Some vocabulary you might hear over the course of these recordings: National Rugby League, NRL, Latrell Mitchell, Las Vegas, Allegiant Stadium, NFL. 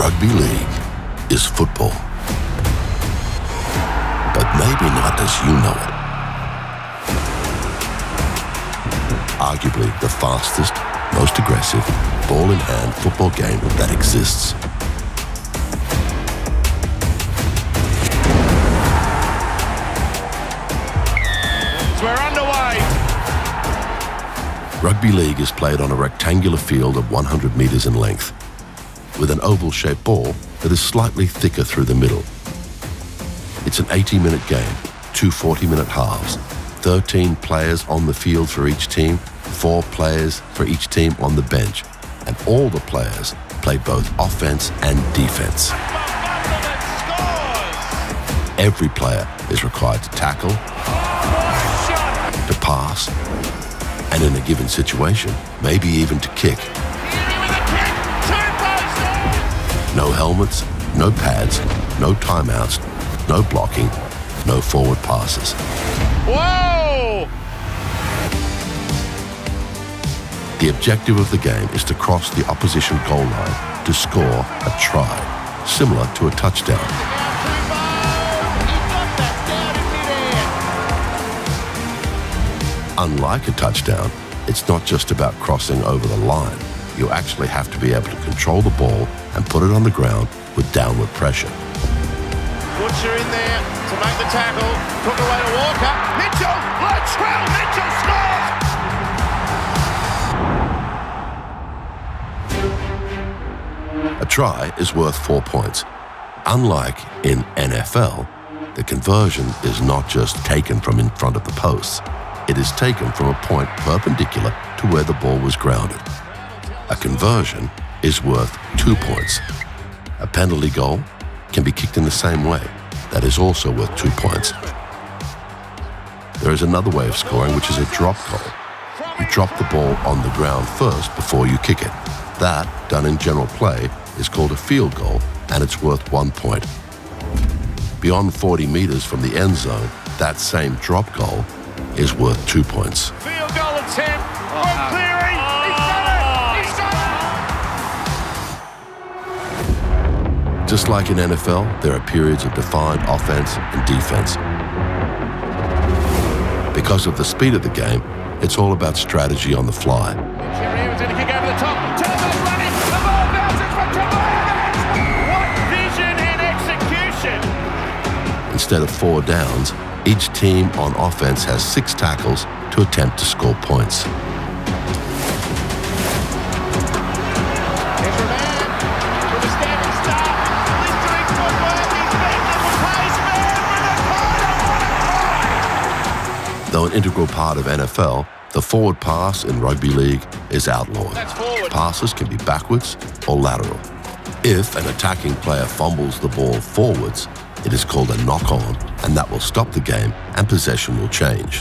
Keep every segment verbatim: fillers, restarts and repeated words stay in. Rugby league is football, but maybe not as you know it. Arguably the fastest, most aggressive, ball-in-hand football game that exists. We're underway. Rugby league is played on a rectangular field of one hundred metres in length, with an oval-shaped ball that is slightly thicker through the middle. It's an eighty-minute game, two forty-minute halves, thirteen players on the field for each team, four players for each team on the bench, and all the players play both offense and defense. Every player is required to tackle, to pass, and in a given situation, maybe even to kick. No helmets, no pads, no timeouts, no blocking, no forward passes. Whoa! The objective of the game is to cross the opposition goal line to score a try, similar to a touchdown. Unlike a touchdown, it's not just about crossing over the line. You actually have to be able to control the ball and put it on the ground with downward pressure. Butcher in there to make the tackle, took away to Walker. Mitchell, Latrell Mitchell scores! A try is worth four points. Unlike in N F L, the conversion is not just taken from in front of the posts. It is taken from a point perpendicular to where the ball was grounded. A conversion is worth two points. A penalty goal can be kicked in the same way. That is also worth two points. There is another way of scoring, which is a drop goal. You drop the ball on the ground first before you kick it. That, done in general play, is called a field goal, and it's worth one point. Beyond forty metres from the end zone, that same drop goal is worth two points. Field goal attempt from Cleary. Just like in N F L, there are periods of defined offense and defense. Because of the speed of the game, it's all about strategy on the fly. Instead of four downs, each team on offense has six tackles to attempt to score points. Though an integral part of N F L, the forward pass in rugby league is outlawed. Passes can be backwards or lateral. If an attacking player fumbles the ball forwards, it is called a knock-on, and that will stop the game and possession will change.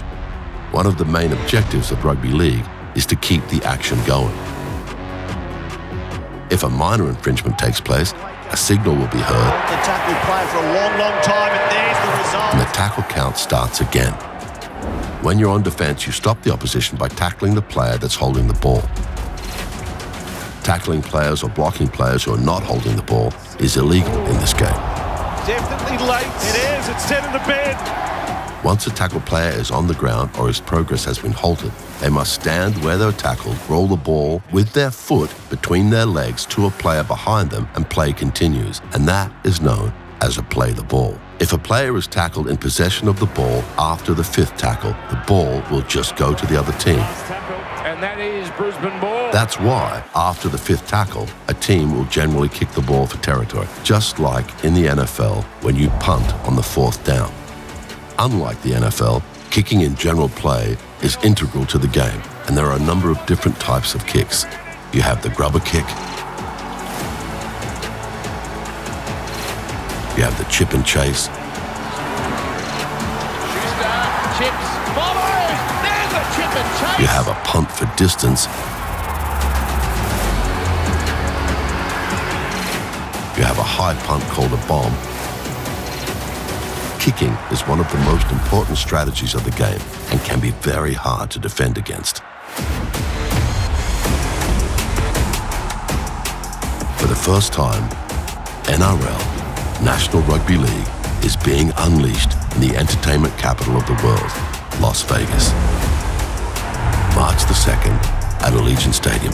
One of the main objectives of rugby league is to keep the action going. If a minor infringement takes place, a signal will be heard, the tackle player for a long, long time, and there's the result. And the tackle count starts again. When you're on defense, you stop the opposition by tackling the player that's holding the ball. Tackling players or blocking players who are not holding the ball is illegal in this game. Definitely late. It is. It's ten in the bed. Once a tackle player is on the ground or his progress has been halted, they must stand where they're tackled, roll the ball with their foot between their legs to a player behind them, and play continues. And that is known as a play the ball. If a player is tackled in possession of the ball after the fifth tackle, the ball will just go to the other team. And that is Brisbane ball. That's why, after the fifth tackle, a team will generally kick the ball for territory, just like in the N F L when you punt on the fourth down. Unlike the N F L, kicking in general play is integral to the game, and there are a number of different types of kicks. You have the grubber kick, you have the chip and chase. Schuster, chips, follows. There's a chip and chase. You have a punt for distance. You have a high punt called a bomb. Kicking is one of the most important strategies of the game and can be very hard to defend against. For the first time, N R L, National Rugby League, is being unleashed in the entertainment capital of the world, Las Vegas. March the second at Allegiant Stadium.